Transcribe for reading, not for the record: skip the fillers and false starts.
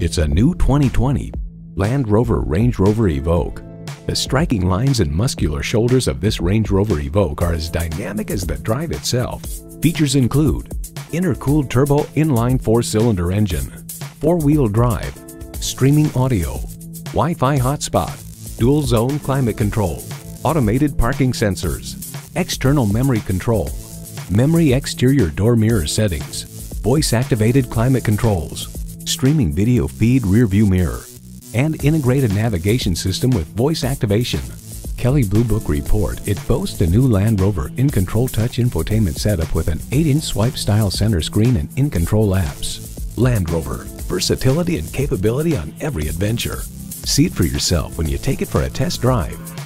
It's a new 2020 Land Rover Range Rover Evoque. The striking lines and muscular shoulders of this Range Rover Evoque are as dynamic as the drive itself. Features include intercooled turbo inline four-cylinder engine, four-wheel drive, streaming audio, Wi-Fi hotspot, dual-zone climate control, automated parking sensors, external memory control, memory exterior door mirror settings, voice-activated climate controls, streaming video feed rear-view mirror, and integrated navigation system with voice activation. Kelley Blue Book report it boasts the new Land Rover InControl touch infotainment setup with an 8-inch swipe-style center screen and InControl apps. Land Rover, versatility and capability on every adventure. See it for yourself when you take it for a test drive.